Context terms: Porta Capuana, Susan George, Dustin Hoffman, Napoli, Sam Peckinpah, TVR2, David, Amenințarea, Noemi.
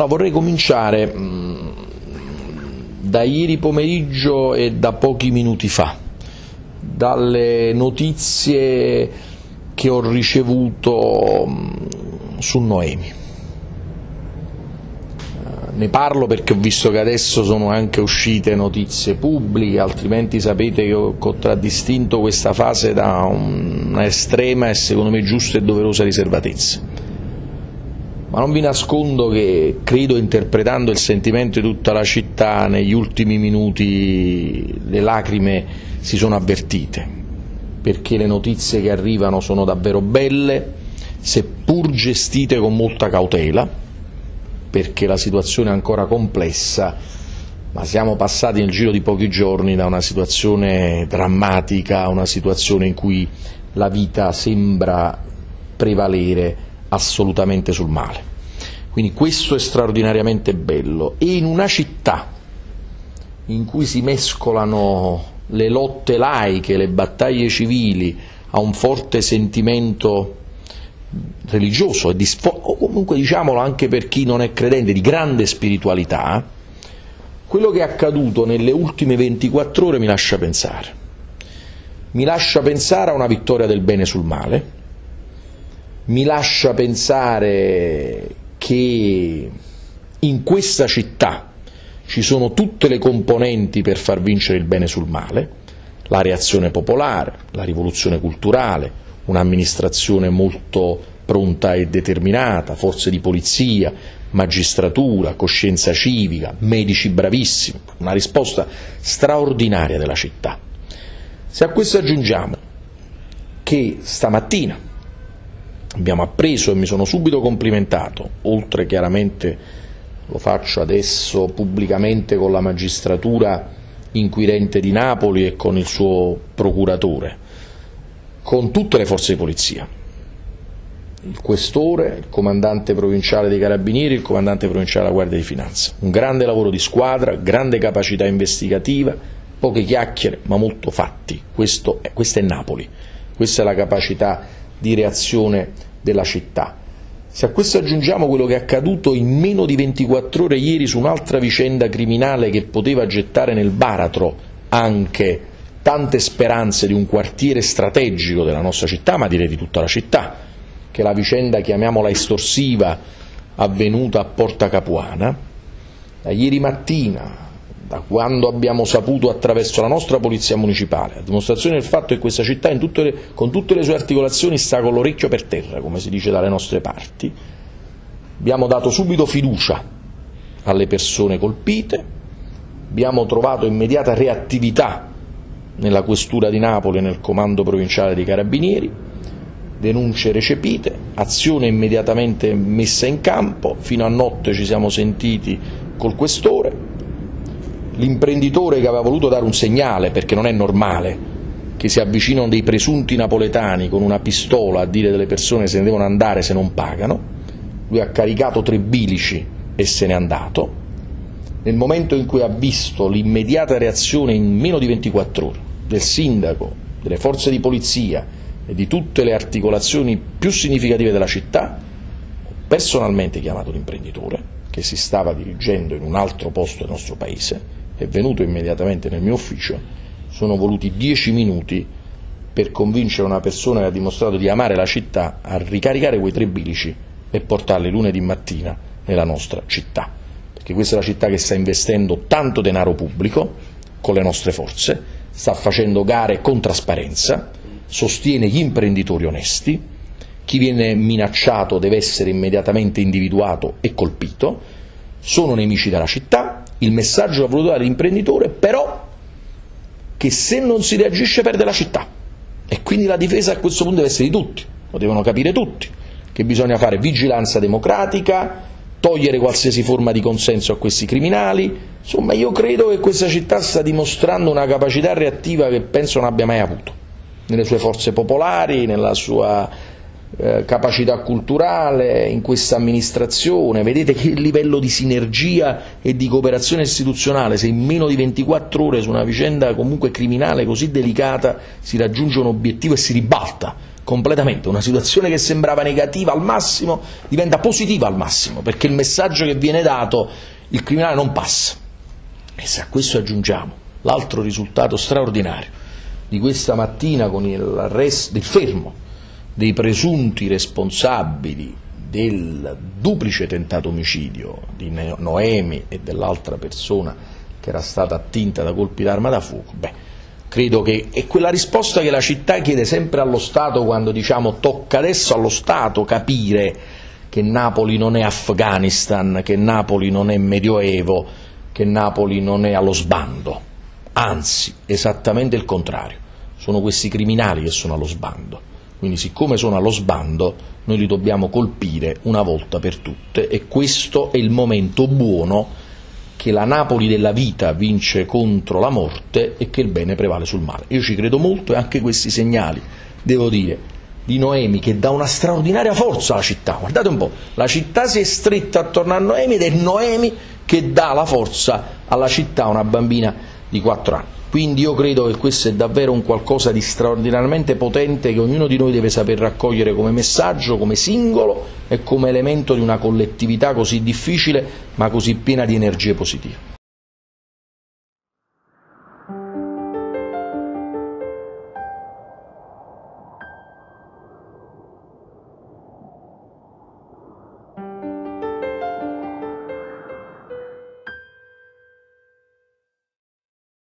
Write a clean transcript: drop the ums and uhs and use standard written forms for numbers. Allora, vorrei cominciare da ieri pomeriggio e da pochi minuti fa, dalle notizie che ho ricevuto su Noemi. Ne parlo perché ho visto che adesso sono anche uscite notizie pubbliche, altrimenti sapete che ho contraddistinto questa fase da una estrema e secondo me giusta e doverosa riservatezza. Ma non vi nascondo che credo, interpretando il sentimento di tutta la città, negli ultimi minuti le lacrime si sono avvertite, perché le notizie che arrivano sono davvero belle, seppur gestite con molta cautela, perché la situazione è ancora complessa, ma siamo passati nel giro di pochi giorni da una situazione drammatica a una situazione in cui la vita sembra prevalere assolutamente sul male. Quindi questo è straordinariamente bello, e in una città in cui si mescolano le lotte laiche, le battaglie civili, a un forte sentimento religioso, o comunque, diciamolo, anche per chi non è credente, di grande spiritualità, quello che è accaduto nelle ultime 24 ore mi lascia pensare a una vittoria del bene sul male, mi lascia pensare che in questa città ci sono tutte le componenti per far vincere il bene sul male: la reazione popolare, la rivoluzione culturale, un'amministrazione molto pronta e determinata, forze di polizia, magistratura, coscienza civica, medici bravissimi, una risposta straordinaria della città. Se a questo aggiungiamo che stamattina abbiamo appreso, e mi sono subito complimentato, oltre chiaramente lo faccio adesso pubblicamente, con la magistratura inquirente di Napoli e con il suo procuratore, con tutte le forze di polizia, il questore, il comandante provinciale dei Carabinieri, il comandante provinciale della Guardia di Finanza. Un grande lavoro di squadra, grande capacità investigativa, poche chiacchiere ma molto fatti. Questo è Napoli, questa è la capacità di reazione della città. Se a questo aggiungiamo quello che è accaduto in meno di 24 ore ieri su un'altra vicenda criminale che poteva gettare nel baratro anche tante speranze di un quartiere strategico della nostra città, ma direi di tutta la città, che è la vicenda, chiamiamola estorsiva, avvenuta a Porta Capuana, da ieri mattina, da quando abbiamo saputo attraverso la nostra polizia municipale, a dimostrazione del fatto che questa città con tutte le sue articolazioni sta con l'orecchio per terra, come si dice dalle nostre parti, abbiamo dato subito fiducia alle persone colpite, abbiamo trovato immediata reattività nella questura di Napoli e nel comando provinciale dei Carabinieri, denunce recepite, azione immediatamente messa in campo, fino a notte ci siamo sentiti col questore, l'imprenditore che aveva voluto dare un segnale, perché non è normale che si avvicinano dei presunti napoletani con una pistola a dire delle persone se ne devono andare se non pagano, lui ha caricato 3 bilici e se n'è andato. Nel momento in cui ha visto l'immediata reazione in meno di 24 ore del sindaco, delle forze di polizia e di tutte le articolazioni più significative della città, ho personalmente chiamato l'imprenditore, che si stava dirigendo in un altro posto del nostro paese, è venuto immediatamente nel mio ufficio, sono voluti 10 minuti per convincere una persona che ha dimostrato di amare la città a ricaricare quei 3 bilici e portarli lunedì mattina nella nostra città, perché questa è la città che sta investendo tanto denaro pubblico con le nostre forze, sta facendo gare con trasparenza, sostiene gli imprenditori onesti, chi viene minacciato deve essere immediatamente individuato e colpito, sono nemici della città, il messaggio l'ha voluto dare l'imprenditore, però che se non si reagisce perde la città, e quindi la difesa a questo punto deve essere di tutti, lo devono capire tutti, che bisogna fare vigilanza democratica, togliere qualsiasi forma di consenso a questi criminali. Insomma, io credo che questa città sta dimostrando una capacità reattiva che penso non abbia mai avuto, nelle sue forze popolari, nella sua capacità culturale in questa amministrazione. Vedete che livello di sinergia e di cooperazione istituzionale, se in meno di 24 ore su una vicenda comunque criminale così delicata si raggiunge un obiettivo e si ribalta completamente, una situazione che sembrava negativa al massimo diventa positiva al massimo, perché il messaggio che viene dato, il criminale non passa. E se a questo aggiungiamo l'altro risultato straordinario di questa mattina con l'arresto, il fermo dei presunti responsabili del duplice tentato omicidio di Noemi e dell'altra persona che era stata attinta da colpi d'arma da fuoco, beh, credo che è quella risposta che la città chiede sempre allo Stato quando diciamo tocca adesso allo Stato capire che Napoli non è Afghanistan, che Napoli non è Medioevo, che Napoli non è allo sbando, anzi, esattamente il contrario, sono questi criminali che sono allo sbando. Quindi siccome sono allo sbando, noi li dobbiamo colpire una volta per tutte e questo è il momento buono che la Napoli della vita vince contro la morte e che il bene prevale sul male. Io ci credo molto e anche questi segnali, devo dire, di Noemi che dà una straordinaria forza alla città. Guardate un po', la città si è stretta attorno a Noemi ed è Noemi che dà la forza alla città, una bambina di 4 anni. Quindi io credo che questo è davvero un qualcosa di straordinariamente potente che ognuno di noi deve saper raccogliere come messaggio, come singolo e come elemento di una collettività così difficile ma così piena di energie positive.